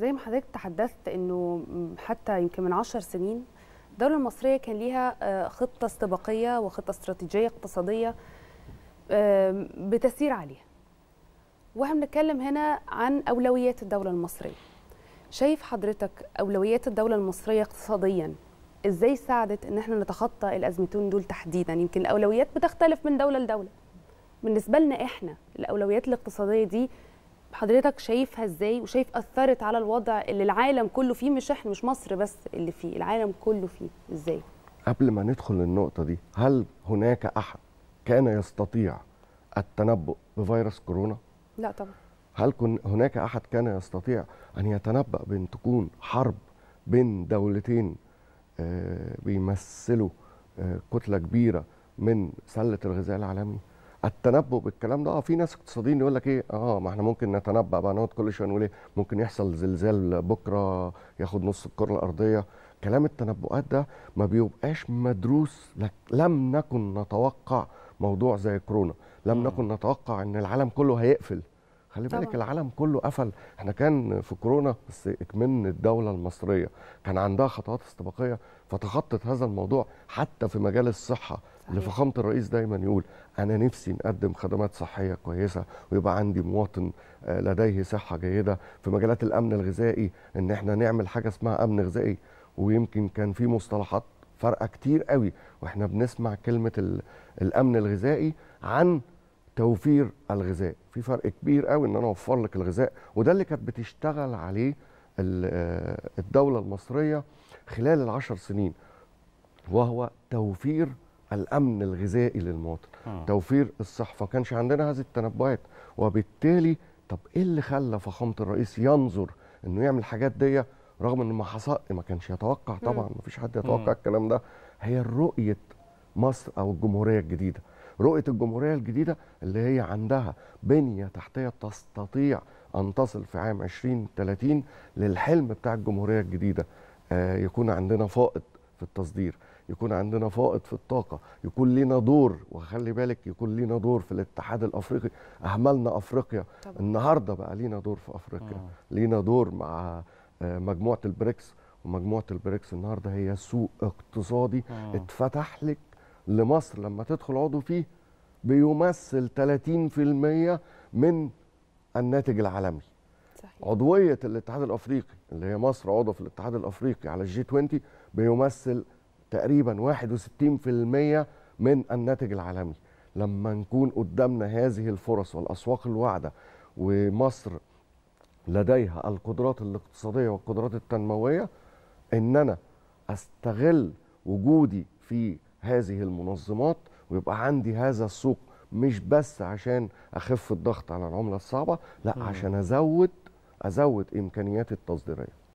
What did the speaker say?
زي ما حضرتك تحدثت انه حتى يمكن من 10 سنين الدولة المصرية كان ليها خطة استباقية وخطة استراتيجية اقتصادية بتسير عليها. واحنا بنتكلم هنا عن أولويات الدولة المصرية. شايف حضرتك أولويات الدولة المصرية اقتصاديا ازاي ساعدت ان احنا نتخطى الأزمتين دول تحديدا؟ يمكن الأولويات بتختلف من دولة لدولة. بالنسبة لنا احنا الأولويات الاقتصادية دي حضرتك شايفها ازاي وشايف اثرت على الوضع اللي العالم كله فيه، مش احنا مش مصر بس اللي فيه، العالم كله فيه ازاي؟ قبل ما ندخل النقطة دي، هل هناك احد كان يستطيع التنبؤ بفيروس كورونا؟ لا طبعا. هل هناك احد كان يستطيع ان يتنبأ بان تكون حرب بين دولتين بيمثلوا كتلة كبيرة من سلة الغذاء العالمي؟ التنبؤ بالكلام ده في ناس اقتصاديين يقول لك ايه، ما احنا ممكن نتنبأ بقى، نقعد كل شويه نقول ايه ممكن يحصل زلزال بكره ياخد نص الكره الارضيه. كلام التنبؤات ده ما بيبقاش مدروس. لم نكن نتوقع موضوع زي كورونا، لم نكن نتوقع ان العالم كله هيقفل. خلي بالك العالم كله قفل. احنا كان في كورونا بس اكمن الدوله المصريه كان عندها خطوات استباقيه فتخطت هذا الموضوع حتى في مجال الصحه. لفخامة الرئيس دايما يقول أنا نفسي نقدم خدمات صحية كويسة ويبقى عندي مواطن لديه صحة جيدة. في مجالات الأمن الغذائي إن احنا نعمل حاجة اسمها أمن غذائي، ويمكن كان في مصطلحات فرقة كتير قوي وإحنا بنسمع كلمة الأمن الغذائي عن توفير الغذاء. في فرق كبير قوي إن أنا أوفر لك الغذاء، وده اللي كانت بتشتغل عليه الدولة المصرية خلال ال10 سنين، وهو توفير الأمن الغذائي للمواطن، توفير الصحة. ما كانش عندنا هذه التنبؤات، وبالتالي طب إيه اللي خلى فخامة الرئيس ينظر إنه يعمل الحاجات دي رغم إن ما كانش يتوقع؟ طبعًا ما فيش حد يتوقع الكلام ده. هي رؤية مصر أو الجمهورية الجديدة. رؤية الجمهورية الجديدة اللي هي عندها بنية تحتية تستطيع أن تصل في عام 2030 للحلم بتاع الجمهورية الجديدة، يكون عندنا فائض في التصدير، يكون عندنا فائض في الطاقة، يكون لنا دور. وخلي بالك يكون لنا دور في الاتحاد الأفريقي. أهملنا أفريقيا طبعا. النهاردة بقى لنا دور في أفريقيا، لنا دور مع مجموعة البريكس. ومجموعة البريكس النهاردة هي سوق اقتصادي اتفتح لك لمصر لما تدخل عضو فيه بيمثل 30% من الناتج العالمي. صحيح. عضوية الاتحاد الأفريقي اللي هي مصر عضو في الاتحاد الأفريقي على الجي 20 بيمثل تقريبا 61% من الناتج العالمي. لما نكون قدامنا هذه الفرص والأسواق الواعدة ومصر لديها القدرات الاقتصادية والقدرات التنموية، إن أنا أستغل وجودي في هذه المنظمات ويبقى عندي هذا السوق، مش بس عشان أخف الضغط على العملة الصعبة، لا عشان أزود إمكانياتي التصديرية.